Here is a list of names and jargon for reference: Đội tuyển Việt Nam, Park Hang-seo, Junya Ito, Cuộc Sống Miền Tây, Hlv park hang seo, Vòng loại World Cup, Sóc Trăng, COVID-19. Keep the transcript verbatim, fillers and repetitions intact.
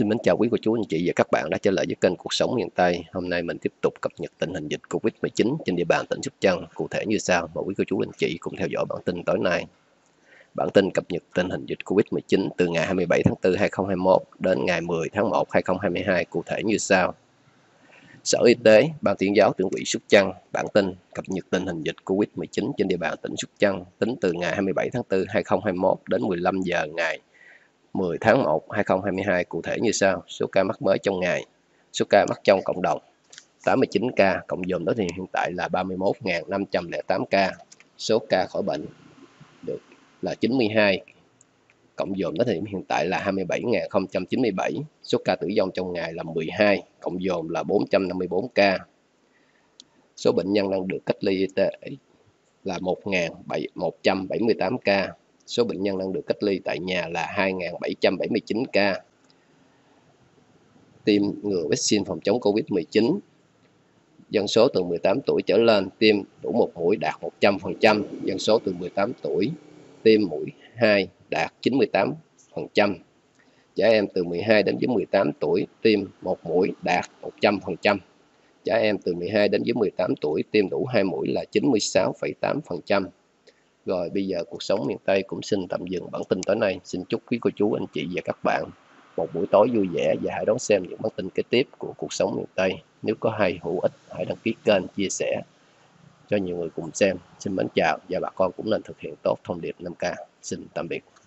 Xin mến chào quý cô chú anh chị và các bạn đã trở lại với kênh Cuộc Sống Miền Tây. Hôm nay mình tiếp tục cập nhật tình hình dịch Covid mười chín trên địa bàn tỉnh Sóc Trăng. Cụ thể như sau, mời quý cô chú anh chị cùng theo dõi bản tin tối nay. Bản tin cập nhật tình hình dịch Covid mười chín từ ngày hai mươi bảy tháng tư hai nghìn không trăm hai mươi mốt đến ngày mười tháng một hai nghìn không trăm hai mươi hai cụ thể như sau. Sở Y tế, Ban Tuyên giáo Tỉnh ủy Sóc Trăng, bản tin cập nhật tình hình dịch Covid mười chín trên địa bàn tỉnh Sóc Trăng tính từ ngày hai mươi bảy tháng tư hai nghìn không trăm hai mươi mốt đến mười lăm giờ ngày mười tháng một hai nghìn không trăm hai mươi hai cụ thể như sau. Số ca mắc mới trong ngày, số ca mắc trong cộng đồng tám mươi chín ca, cộng dồn đó thì hiện tại là ba mươi mốt nghìn năm trăm lẻ tám ca. Số ca khỏi bệnh được là chín mươi hai, cộng dồn đó thì hiện tại là hai mươi bảy nghìn không trăm chín mươi bảy. Số ca tử vong trong ngày là mười hai, cộng dồn là bốn trăm năm mươi bốn ca. Số bệnh nhân đang được cách ly y tế là một nghìn một trăm bảy mươi tám ca. Số bệnh nhân đang được cách ly tại nhà là hai nghìn bảy trăm bảy mươi chín ca. Tiêm ngừa vaccine phòng chống Covid mười chín. Dân số từ mười tám tuổi trở lên tiêm đủ một mũi đạt một trăm phần trăm. Dân số từ mười tám tuổi tiêm mũi hai đạt chín mươi tám phần trăm. Trẻ em từ mười hai đến dưới mười tám tuổi tiêm một mũi đạt một trăm phần trăm. Trẻ em từ mười hai đến dưới mười tám tuổi tiêm đủ hai mũi là chín mươi sáu phẩy tám phần trăm. Rồi bây giờ Cuộc Sống Miền Tây cũng xin tạm dừng bản tin tối nay. Xin chúc quý cô chú, anh chị và các bạn một buổi tối vui vẻ và hãy đón xem những bản tin kế tiếp của Cuộc Sống Miền Tây. Nếu có hay hữu ích, hãy đăng ký kênh, chia sẻ cho nhiều người cùng xem. Xin mến chào và bà con cũng nên thực hiện tốt thông điệp năm K. Xin tạm biệt.